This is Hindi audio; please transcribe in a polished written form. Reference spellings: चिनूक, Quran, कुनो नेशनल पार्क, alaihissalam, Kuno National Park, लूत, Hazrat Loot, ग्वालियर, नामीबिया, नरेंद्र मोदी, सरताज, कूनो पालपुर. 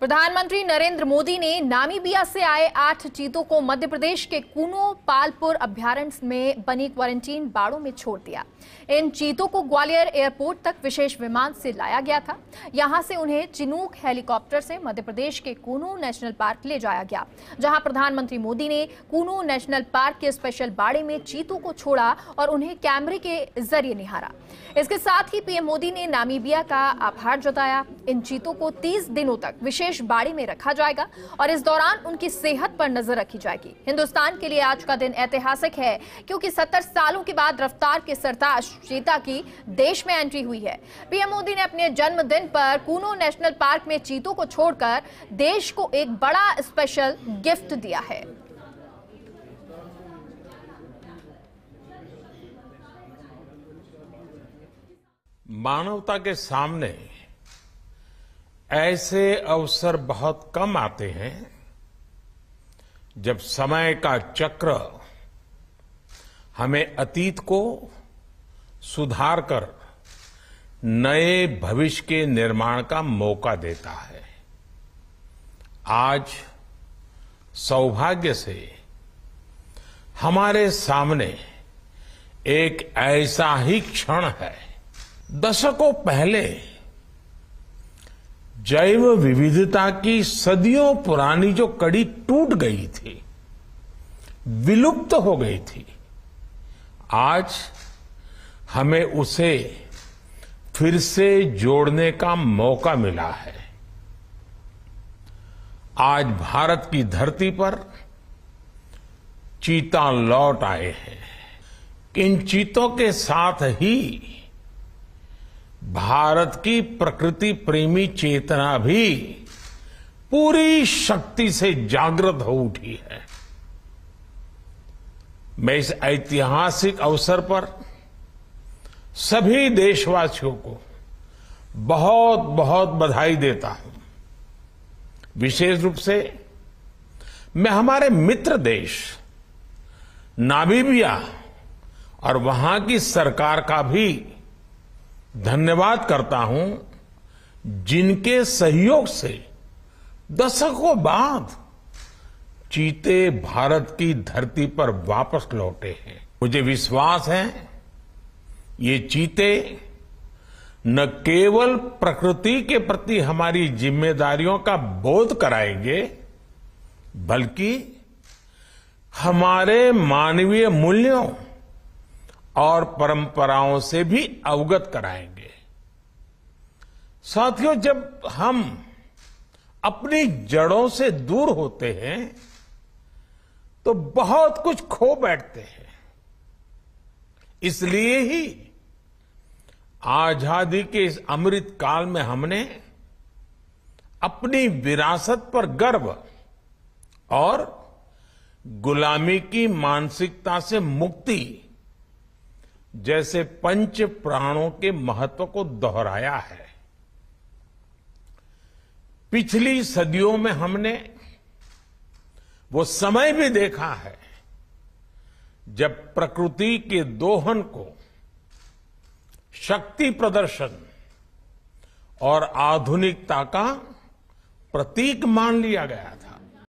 प्रधानमंत्री नरेंद्र मोदी ने नामीबिया से आए 8 चीतों को मध्य प्रदेश के कूनो पालपुर अभ्यारण्य में बनी क्वारंटीन बाड़ों में छोड़ दिया। इन चीतों को ग्वालियर एयरपोर्ट तक विशेष विमान से लाया गया था। यहां से उन्हें चिनूक हेलीकॉप्टर से मध्य प्रदेश के कुनो नेशनल पार्क ले जाया गया, जहां प्रधानमंत्री मोदी ने कुनो नेशनल पार्क के स्पेशल बाड़े में चीतों को छोड़ा और उन्हें कैमरे के जरिए निहारा। इसके साथ ही पीएम मोदी ने नामीबिया का आभार जताया। इन चीतों को 30 दिनों तक विशेष बाड़े में रखा जाएगा और इस दौरान उनकी सेहत पर नजर रखी जाएगी। हिंदुस्तान के लिए आज का दिन ऐतिहासिक है, क्योंकि 70 सालों के बाद रफ्तार के सरताज चीता की देश में एंट्री हुई है। पीएम मोदी ने अपने जन्मदिन पर कूनो नेशनल पार्क में चीतों को छोड़कर देश को एक बड़ा स्पेशल गिफ्ट दिया है। मानवता के सामने ऐसे अवसर बहुत कम आते हैं जब समय का चक्र हमें अतीत को सुधार कर नए भविष्य के निर्माण का मौका देता है। आज सौभाग्य से हमारे सामने एक ऐसा ही क्षण है। दशकों पहले जैव विविधता की सदियों पुरानी जो कड़ी टूट गई थी, विलुप्त हो गई थी, आज हमें उसे फिर से जोड़ने का मौका मिला है। आज भारत की धरती पर चीता लौट आए हैं। इन चीतों के साथ ही भारत की प्रकृति प्रेमी चेतना भी पूरी शक्ति से जागृत हो उठी है। मैं इस ऐतिहासिक अवसर पर सभी देशवासियों को बहुत बहुत बधाई देता हूं। विशेष रूप से मैं हमारे मित्र देश नामीबिया और वहां की सरकार का भी धन्यवाद करता हूं, जिनके सहयोग से दशकों बाद चीते भारत की धरती पर वापस लौटे हैं। मुझे विश्वास है ये चीते न केवल प्रकृति के प्रति हमारी जिम्मेदारियों का बोध कराएंगे, बल्कि हमारे मानवीय मूल्यों और परंपराओं से भी अवगत कराएंगे। साथियों, जब हम अपनी जड़ों से दूर होते हैं तो बहुत कुछ खो बैठते हैं। इसलिए ही आजादी के इस अमृत काल में हमने अपनी विरासत पर गर्व और गुलामी की मानसिकता से मुक्ति जैसे पंच प्राणों के महत्व को दोहराया है। पिछली सदियों में हमने वो समय भी देखा है जब प्रकृति के दोहन को शक्ति प्रदर्शन और आधुनिकता का प्रतीक मान लिया गया था।